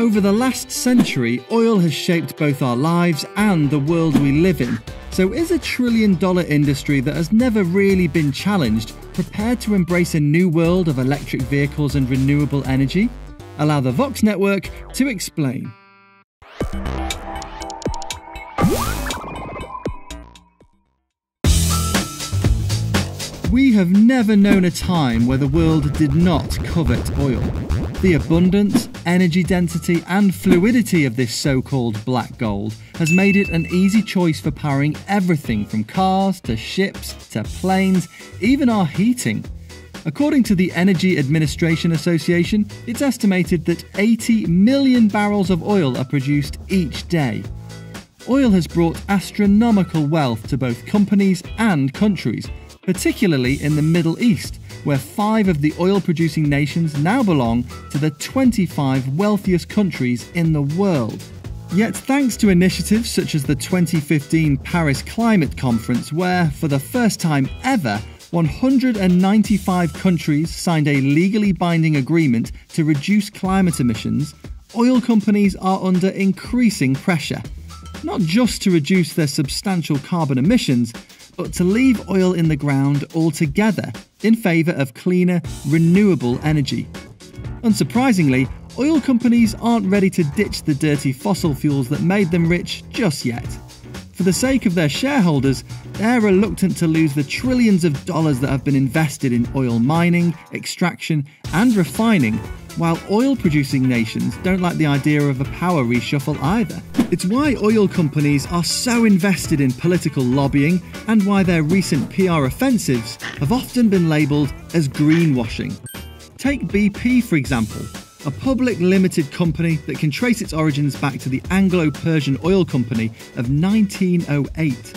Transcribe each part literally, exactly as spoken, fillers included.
over the last century, oil has shaped both our lives and the world we live in. So is a trillion-dollar industry that has never really been challenged prepared to embrace a new world of electric vehicles and renewable energy? Allow the Vox Network to explain. We have never known a time where the world did not covet oil. The abundance, energy density and fluidity of this so-called black gold has made it an easy choice for powering everything from cars to ships to planes, even our heating. According to the Energy Administration Association, it's estimated that eighty million barrels of oil are produced each day. Oil has brought astronomical wealth to both companies and countries, particularly in the Middle East, where five of the oil-producing nations now belong to the twenty-five wealthiest countries in the world. Yet thanks to initiatives such as the twenty fifteen Paris Climate Conference, where, for the first time ever, one hundred ninety-five countries signed a legally binding agreement to reduce climate emissions, oil companies are under increasing pressure, not just to reduce their substantial carbon emissions, but to leave oil in the ground altogether in favour of cleaner, renewable energy. Unsurprisingly, oil companies aren't ready to ditch the dirty fossil fuels that made them rich just yet. For the sake of their shareholders, they're reluctant to lose the trillions of dollars that have been invested in oil mining, extraction and refining, while oil-producing nations don't like the idea of a power reshuffle either. It's why oil companies are so invested in political lobbying and why their recent P R offensives have often been labelled as greenwashing. Take B P, for example, a public limited company that can trace its origins back to the Anglo-Persian Oil Company of nineteen oh eight.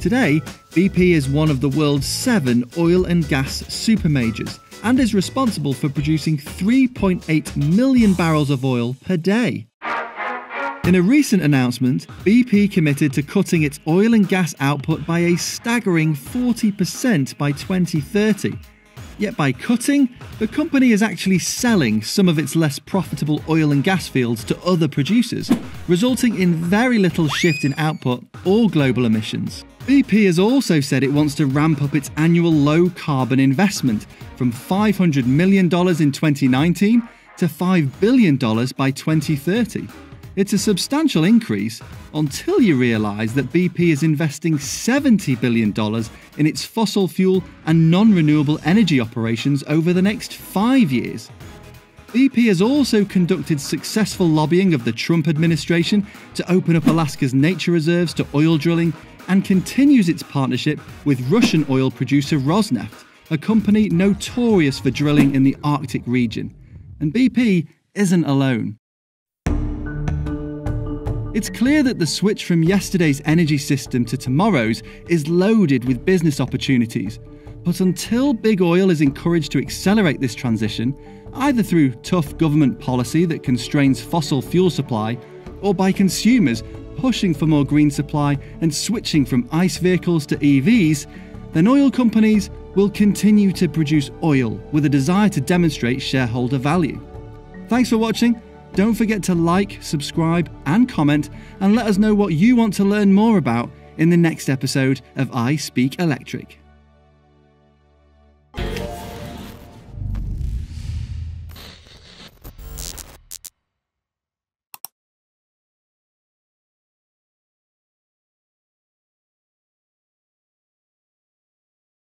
Today, B P is one of the world's seven oil and gas supermajors and is responsible for producing three point eight million barrels of oil per day. In a recent announcement, B P committed to cutting its oil and gas output by a staggering forty percent by twenty thirty. Yet by cutting, the company is actually selling some of its less profitable oil and gas fields to other producers, resulting in very little shift in output or global emissions. B P has also said it wants to ramp up its annual low-carbon investment from five hundred million dollars in twenty nineteen to five billion dollars by twenty thirty. It's a substantial increase until you realise that B P is investing seventy billion dollars in its fossil fuel and non-renewable energy operations over the next five years. B P has also conducted successful lobbying of the Trump administration to open up Alaska's nature reserves to oil drilling and continues its partnership with Russian oil producer Rosneft, a company notorious for drilling in the Arctic region. And B P isn't alone. It's clear that the switch from yesterday's energy system to tomorrow's is loaded with business opportunities. But until big oil is encouraged to accelerate this transition, either through tough government policy that constrains fossil fuel supply, or by consumers pushing for more green supply and switching from ICE vehicles to E Vs, then oil companies will continue to produce oil with a desire to demonstrate shareholder value. Thanks for watching. Don't forget to like, subscribe and comment, and let us know what you want to learn more about in the next episode of I Speak Electric.